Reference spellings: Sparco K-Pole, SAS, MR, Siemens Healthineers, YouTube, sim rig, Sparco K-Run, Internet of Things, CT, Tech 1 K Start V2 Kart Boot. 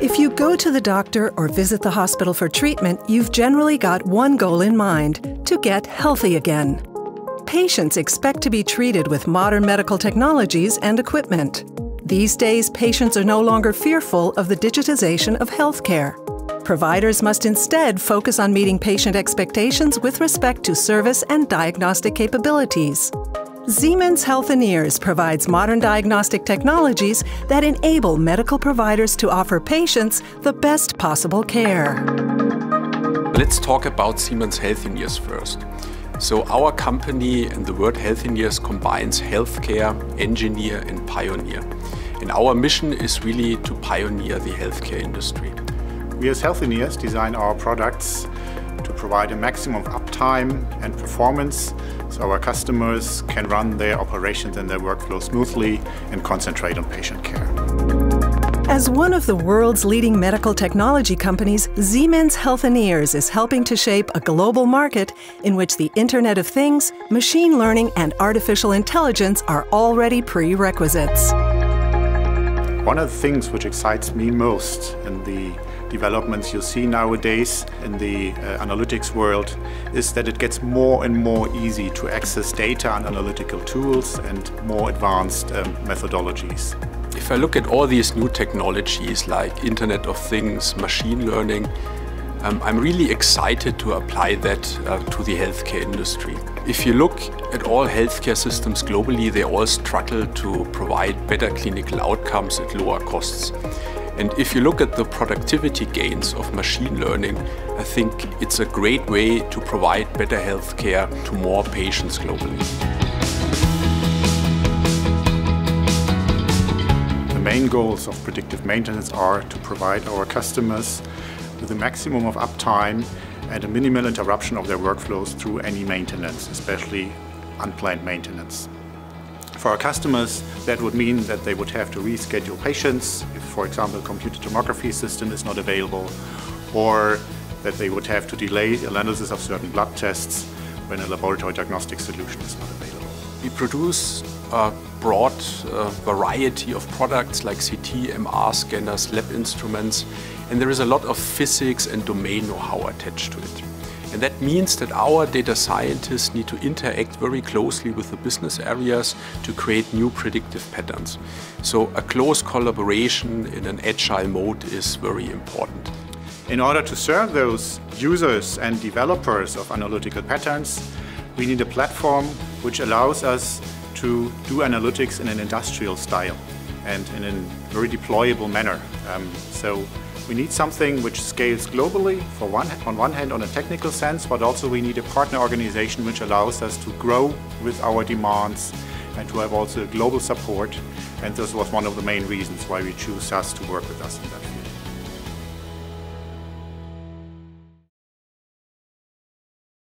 If you go to the doctor or visit the hospital for treatment, you've generally got one goal in mind: to get healthy again. Patients expect to be treated with modern medical technologies and equipment. These days, patients are no longer fearful of the digitization of healthcare. Providers must instead focus on meeting patient expectations with respect to service and diagnostic capabilities. Siemens Healthineers provides modern diagnostic technologies that enable medical providers to offer patients the best possible care. Let's talk about Siemens Healthineers first. So our company and the word Healthineers combines healthcare, engineer and pioneer. And our mission is really to pioneer the healthcare industry. We as Healthineers design our products to provide a maximum of uptime and performance so our customers can run their operations and their workflow smoothly and concentrate on patient care. As one of the world's leading medical technology companies, Siemens Healthineers is helping to shape a global market in which the Internet of Things, machine learning and artificial intelligence are already prerequisites. One of the things which excites me most in the developments you see nowadays in the analytics world is that it gets more and more easy to access data and analytical tools and more advanced methodologies. If I look at all these new technologies like Internet of Things, machine learning, I'm really excited to apply that to the healthcare industry. If you look at all healthcare systems globally, they all struggle to provide better clinical outcomes at lower costs. And if you look at the productivity gains of machine learning, I think it's a great way to provide better healthcare to more patients globally. The main goals of predictive maintenance are to provide our customers with a maximum of uptime and a minimal interruption of their workflows through any maintenance, especially unplanned maintenance. For our customers, that would mean that they would have to reschedule patients if, for example, a computed tomography system is not available, or that they would have to delay analysis of certain blood tests when a laboratory diagnostic solution is not available. We produce a broad variety of products like CT, MR scanners, lab instruments, and there is a lot of physics and domain know-how attached to it. And that means that our data scientists need to interact very closely with the business areas to create new predictive patterns. So a close collaboration in an agile mode is very important. In order to serve those users and developers of analytical patterns, we need a platform which allows us to do analytics in an industrial style and in a very deployable manner. We need something which scales globally on one hand on a technical sense, but also we need a partner organization which allows us to grow with our demands and to have also global support. And this was one of the main reasons why we choose SAS to work with us in that field.